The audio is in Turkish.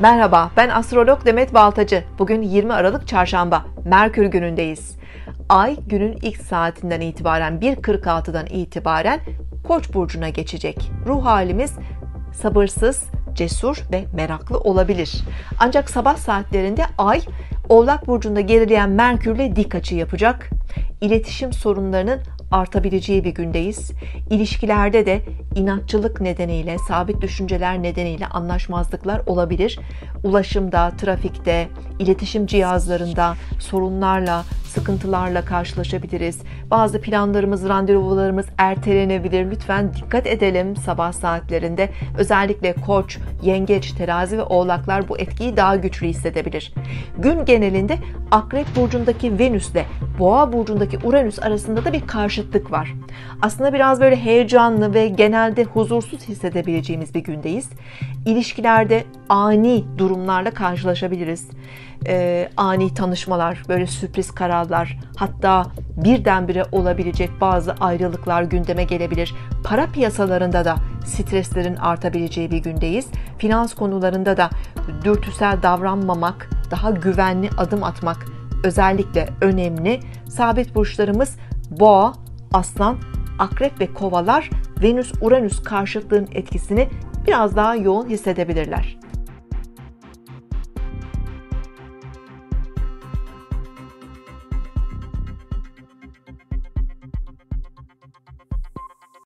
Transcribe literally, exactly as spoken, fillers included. Merhaba, ben astrolog Demet Baltacı. Bugün yirmi Aralık Çarşamba, Merkür günündeyiz. Ay günün ilk saatinden itibaren bir kırk altıdan itibaren Koç burcuna geçecek. Ruh halimiz sabırsız, cesur ve meraklı olabilir. Ancak sabah saatlerinde Ay Oğlak burcunda gerileyen Merkür'le dik açı yapacak. İletişim sorunlarının artabileceği bir gündeyiz. İlişkilerde de inatçılık nedeniyle, sabit düşünceler nedeniyle anlaşmazlıklar olabilir. Ulaşımda, trafikte, iletişim cihazlarında sorunlarla, sıkıntılarla karşılaşabiliriz. Bazı planlarımız, randevularımız ertelenebilir. Lütfen dikkat edelim sabah saatlerinde. Özellikle Koç, Yengeç, Terazi ve Oğlaklar bu etkiyi daha güçlü hissedebilir. Gün genelinde Akrep burcundaki Venüs'le Boğa burcundaki Uranüs arasında da bir karşıtlık var. Aslında biraz böyle heyecanlı ve genelde huzursuz hissedebileceğimiz bir gündeyiz. İlişkilerde ani durumlarla karşılaşabiliriz. Ee, ani tanışmalar, böyle sürpriz kararlar, hatta birdenbire olabilecek bazı ayrılıklar gündeme gelebilir. Para piyasalarında da streslerin artabileceği bir gündeyiz. Finans konularında da dürtüsel davranmamak, daha güvenli adım atmak özellikle önemli. Sabit burçlarımız Boğa, Aslan, Akrep ve Kovalar Venüs-Uranüs karşıtlığının etkisini biraz daha yoğun hissedebilirler.